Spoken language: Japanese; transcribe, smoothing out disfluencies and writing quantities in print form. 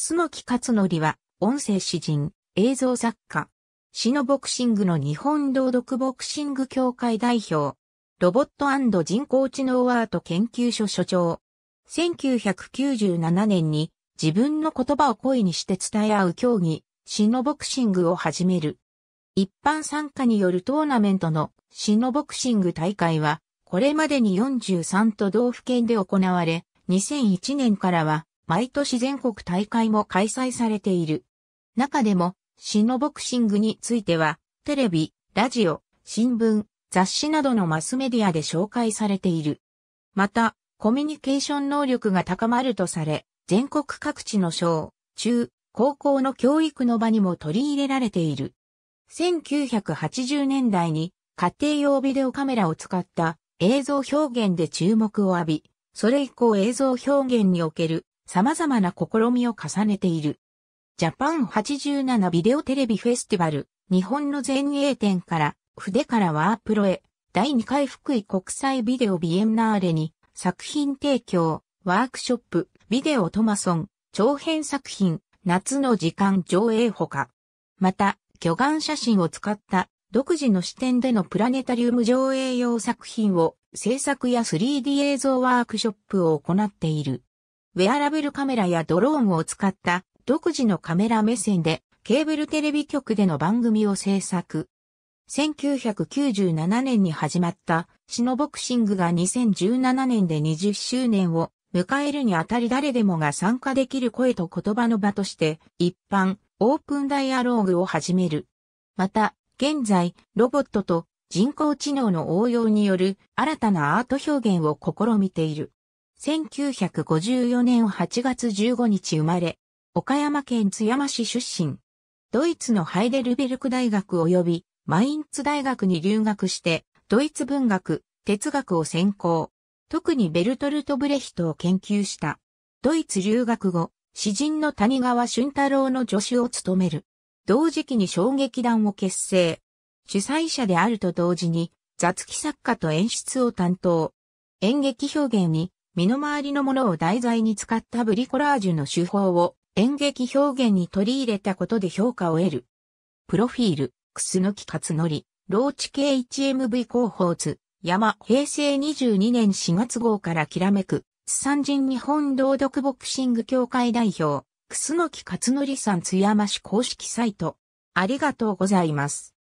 楠木勝則は、音声詩人、映像作家。志野ボクシングの日本朗読ボクシング協会代表。ロボット&人工知能アート研究所所長。1997年に自分の言葉を声にして伝え合う競技、志野ボクシングを始める。一般参加によるトーナメントの志野ボクシング大会は、これまでに43都道府県で行われ、2001年からは毎年全国大会も開催されている。中でも、志野ボクシングについては、テレビ、ラジオ、新聞、雑誌などのマスメディアで紹介されている。また、コミュニケーション能力が高まるとされ、全国各地の小、中、高校の教育の場にも取り入れられている。1980年代に家庭用ビデオカメラを使った映像表現で注目を浴び、それ以降映像表現における様々な試みを重ねている。ジャパン87ビデオテレビフェスティバル、日本の全英展から筆からワープロへ、第2回福井国際ビデオビエンナーレに、作品提供、ワークショップ、ビデオトマソン、長編作品、夏の時間上映ほか。また、巨岩写真を使った独自の視点でのプラネタリウム上映用作品を制作や 3D 映像ワークショップを行っている。ウェアラブルカメラやドローンを使った独自のカメラ目線でケーブルテレビ局での番組を制作。1997年に始まった志野ボクシングが2017年で20周年を迎えるにあたり誰でもが参加できる声と言葉の場として一般オープンダイアローグを始める。また、現在ロボットと人工知能の応用による新たなアート表現を試みている。1954年8月15日生まれ、岡山県津山市出身。ドイツのハイデルベルク大学及びマインツ大学に留学して、ドイツ文学、哲学を専攻。特にベルトルト・ブレヒトを研究した。ドイツ留学後、詩人の谷川俊太郎の助手を務める。同時期に小劇団を結成。主催者であると同時に、雑記作家と演出を担当。演劇表現に、身の回りのものを題材に使ったブリコラージュの手法を演劇表現に取り入れたことで評価を得る。プロフィール。楠木勝則、ローチ K1MV 広報図、山、平成22年4月号からきらめく、津山人日本朗読ボクシング協会代表、楠木勝則さん津山市公式サイト。ありがとうございます。